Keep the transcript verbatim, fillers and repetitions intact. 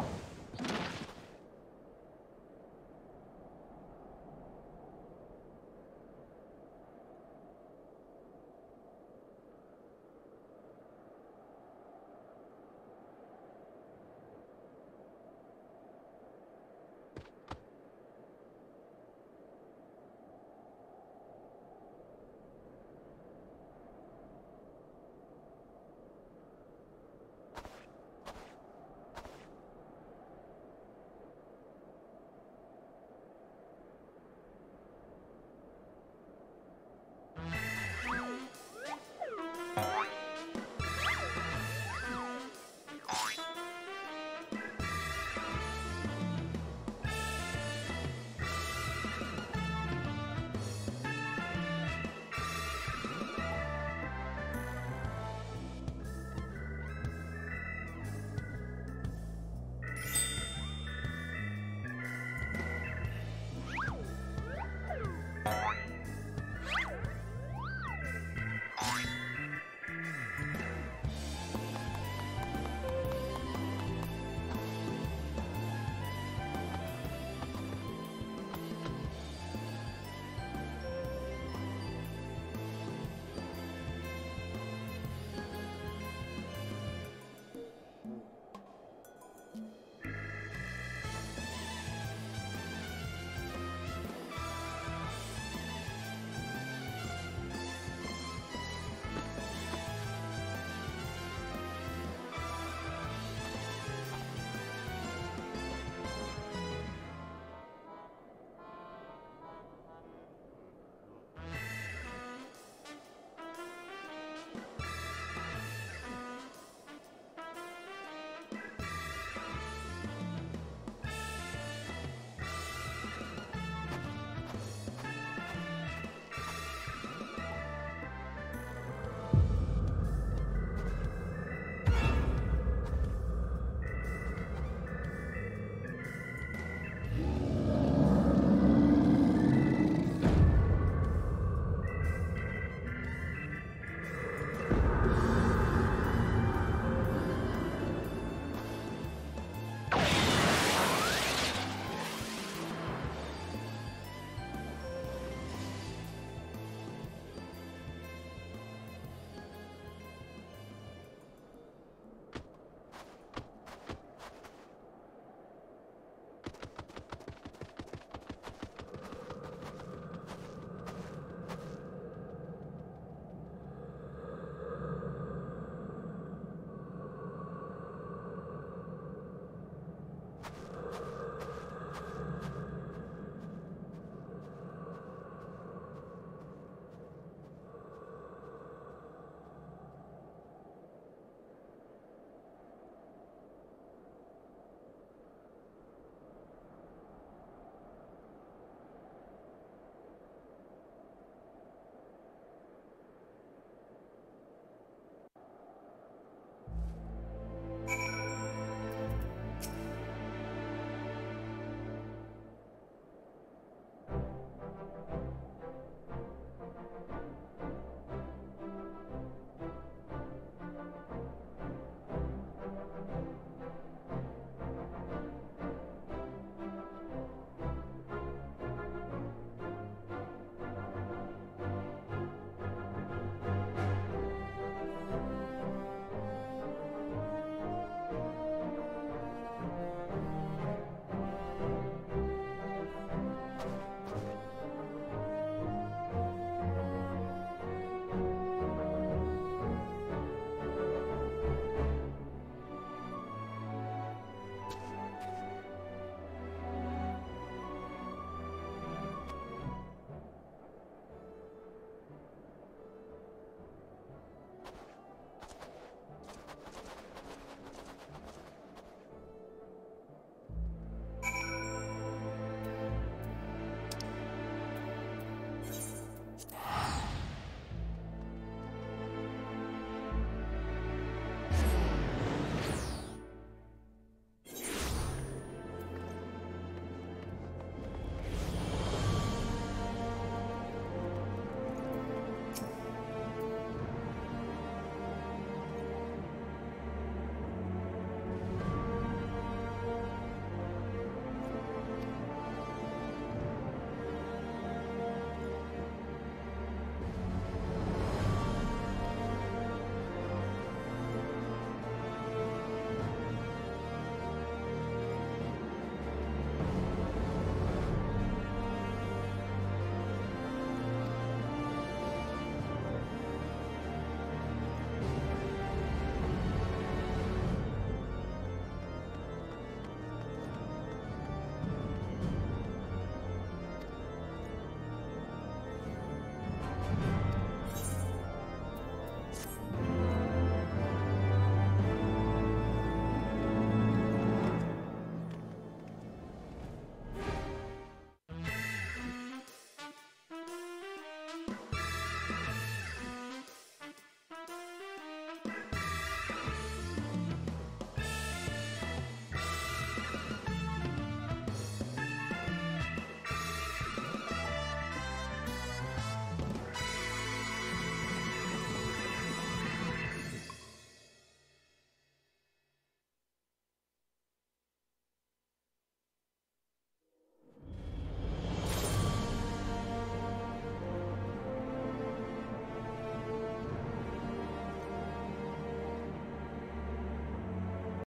You